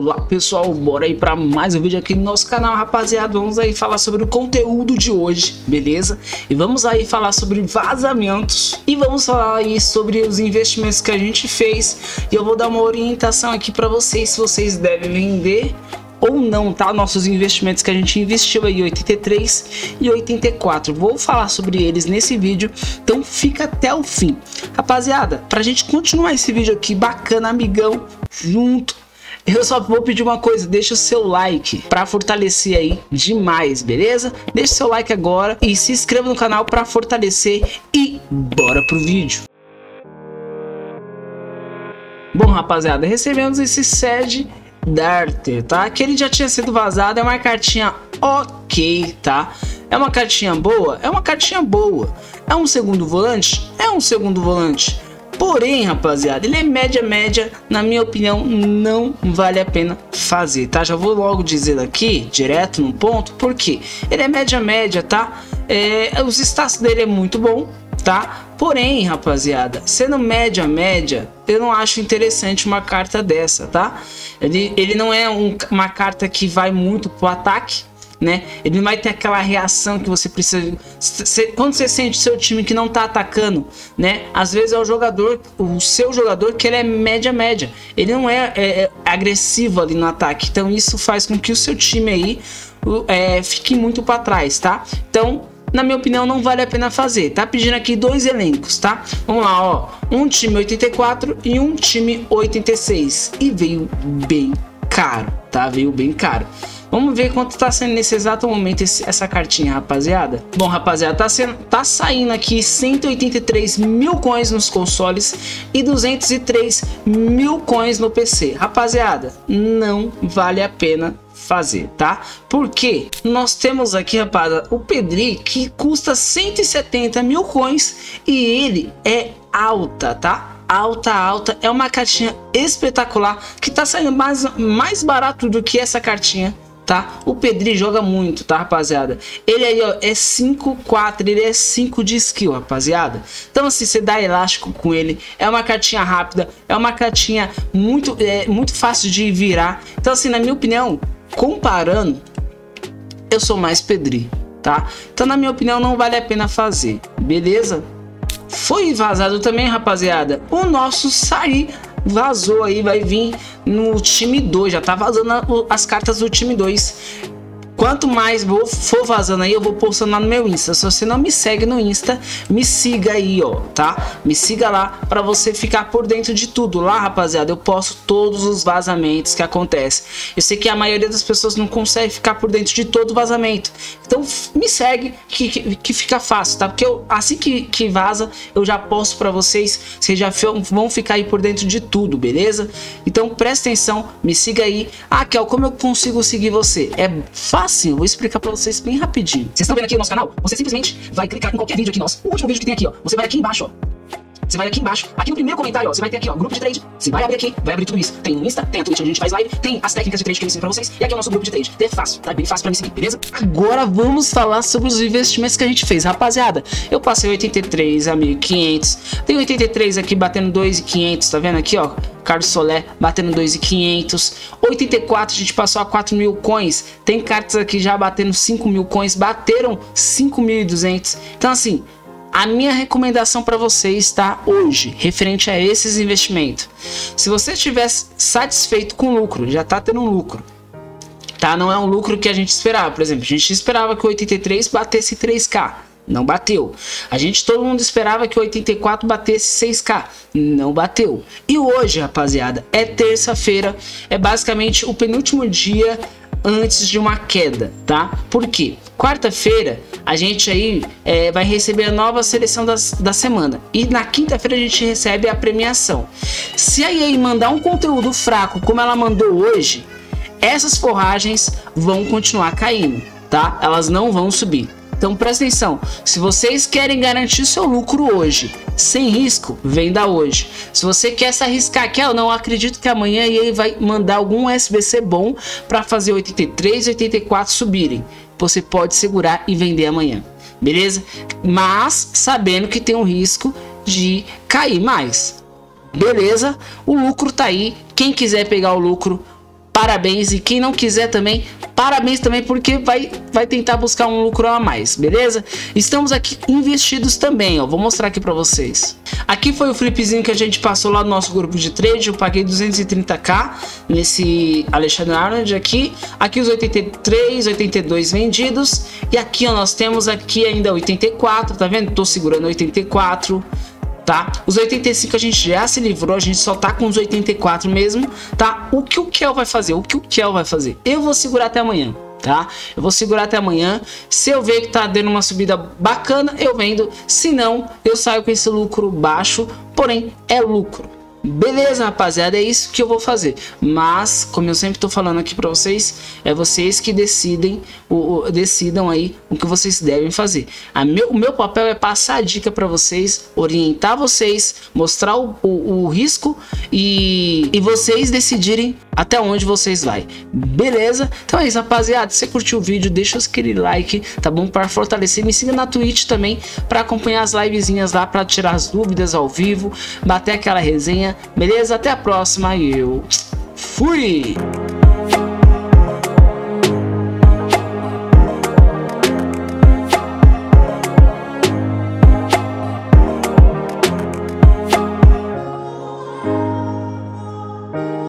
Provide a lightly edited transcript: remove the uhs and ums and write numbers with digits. Olá pessoal, bora aí para mais um vídeo aqui no nosso canal, rapaziada. Vamos aí falar sobre o conteúdo de hoje, beleza? E vamos aí falar sobre vazamentos e vamos falar aí sobre os investimentos que a gente fez. E eu vou dar uma orientação aqui para vocês, se vocês devem vender ou não, tá? Nossos investimentos que a gente investiu aí, 83 e 84. Vou falar sobre eles nesse vídeo, então fica até o fim. Rapaziada, pra gente continuar esse vídeo aqui bacana, amigão, junto, eu só vou pedir uma coisa, deixa o seu like pra fortalecer aí demais, beleza? Deixa o seu like agora e se inscreva no canal pra fortalecer e bora pro vídeo. Bom, rapaziada, recebemos esse SED Darter, tá? Que ele já tinha sido vazado, é uma cartinha ok, tá? É uma cartinha boa? É uma cartinha boa. É um segundo volante? É um segundo volante. Porém, rapaziada, ele é média, na minha opinião, não vale a pena fazer, tá? Já vou logo dizer aqui, direto no ponto, porque ele é média, tá? Os status dele é muito bom, tá? Porém, rapaziada, sendo média, eu não acho interessante uma carta dessa, tá? Ele não é uma carta que vai muito pro ataque, né? Ele não vai ter aquela reação que você precisa. Quando você sente seu time que não tá atacando, né? Às vezes é o seu jogador que ele é média. Ele não é agressivo ali no ataque. Então isso faz com que o seu time aí fique muito para trás, tá? Então, na minha opinião, não vale a pena fazer. Tá pedindo aqui dois elencos, tá? Vamos lá, ó. Um time 84 e um time 86. E veio bem caro, tá? Veio bem caro. Vamos ver quanto tá sendo nesse exato momento essa cartinha, rapaziada. Bom, rapaziada, tá saindo aqui 183 mil coins nos consoles e 203 mil coins no PC. Rapaziada, não vale a pena fazer, tá? Porque nós temos aqui, rapaziada, o Pedri, que custa 170 mil coins e ele é alta, tá? Alta, é uma cartinha espetacular que tá saindo mais barato do que essa cartinha, tá? O Pedri joga muito, tá, rapaziada? Ele aí, ó, é 5-4, ele é 5 de skill, rapaziada. Então, assim, você dá elástico com ele, é uma cartinha rápida, é uma cartinha muito fácil de virar. Então, assim, na minha opinião, comparando, eu sou mais Pedri, tá? Então, na minha opinião, não vale a pena fazer, beleza? Foi vazado também, rapaziada, o nosso Saí. Vazou aí, vai vir no time 2, já tá vazando as cartas do time 2. Quanto mais for vazando aí, eu vou postando lá no meu Insta. Se você não me segue no Insta, me siga aí, ó, tá? Me siga lá pra você ficar por dentro de tudo. Lá, rapaziada, eu posto todos os vazamentos que acontecem. Eu sei que a maioria das pessoas não consegue ficar por dentro de todo vazamento. Então, me segue que fica fácil, tá? Porque eu, assim que vaza, eu já posto pra vocês. Vocês já vão ficar aí por dentro de tudo, beleza? Então, presta atenção, me siga aí. Ah, Khel, como eu consigo seguir você? É fácil. Assim, eu vou explicar pra vocês bem rapidinho. Vocês estão vendo aqui o nosso canal? Você simplesmente vai clicar em qualquer vídeo aqui nosso. O último vídeo que tem aqui, ó. Você vai aqui embaixo, ó. Você vai aqui embaixo, aqui no primeiro comentário, ó. Você vai ter aqui, ó, grupo de trade. Você vai abrir aqui, vai abrir tudo isso. Tem o Insta, tem a Twitch, a gente faz live, tem as técnicas de trade que eu ensino pra vocês. E aqui é o nosso grupo de trade. É fácil, tá? Bem fácil pra me seguir, beleza? Agora vamos falar sobre os investimentos que a gente fez, rapaziada. Eu passei 83 a 1.500. Tem 83 aqui batendo 2.500, tá vendo aqui, ó? Ricardo Solé batendo 2.500. 84 a gente passou a 4.000 coins. Tem cartas aqui já batendo 5.000 coins. Bateram 5.200. Então, assim, a minha recomendação para você está hoje, referente a esses investimentos. Se você estiver satisfeito com o lucro, já tá tendo um lucro, tá? Não é um lucro que a gente esperava. Por exemplo, a gente esperava que o 83 batesse 3K. Não bateu. A gente, todo mundo esperava que o 84 batesse 6K. Não bateu. E hoje, rapaziada, é terça-feira. É basicamente o penúltimo dia antes de uma queda, tá? Porque quarta-feira a gente aí vai receber a nova seleção da semana. E na quinta-feira a gente recebe a premiação. Se a EA mandar um conteúdo fraco como ela mandou hoje, essas forragens vão continuar caindo, tá? Elas não vão subir. Então presta atenção, se vocês querem garantir seu lucro hoje, sem risco, venda hoje. Se você quer se arriscar aqui, eu não acredito que amanhã ele vai mandar algum SBC bom para fazer 83 e 84 subirem. Você pode segurar e vender amanhã, beleza? Mas sabendo que tem um risco de cair mais, beleza? O lucro tá aí, quem quiser pegar o lucro, parabéns. E quem não quiser também, parabéns também, porque vai tentar buscar um lucro a mais, beleza? Estamos aqui investidos também, ó. Vou mostrar aqui pra vocês. Aqui foi o flipzinho que a gente passou lá no nosso grupo de trade. Eu paguei 230k nesse Alexander Arnold aqui. Aqui os 83, 82 vendidos. E aqui, ó, nós temos aqui ainda 84, tá vendo? Tô segurando 84. Tá? Os 85 a gente já se livrou, a gente só tá com os 84 mesmo, tá? O que o Khel vai fazer? O que o Khel vai fazer? Eu vou segurar até amanhã, tá? Eu vou segurar até amanhã. Se eu ver que tá dando uma subida bacana, eu vendo. Se não, eu saio com esse lucro baixo, porém é lucro. Beleza, rapaziada, é isso que eu vou fazer. Mas, como eu sempre tô falando aqui pra vocês, é vocês que decidem decidam aí o que vocês devem fazer. O meu papel é passar a dica pra vocês, orientar vocês, mostrar o risco e vocês decidirem até onde vocês vai. Beleza? Então é isso, rapaziada. Se você curtiu o vídeo, deixa aquele like, tá bom? Pra fortalecer. Me siga na Twitch também, pra acompanhar as livezinhas lá, pra tirar as dúvidas ao vivo, bater aquela resenha. Beleza? Até a próxima e eu fui!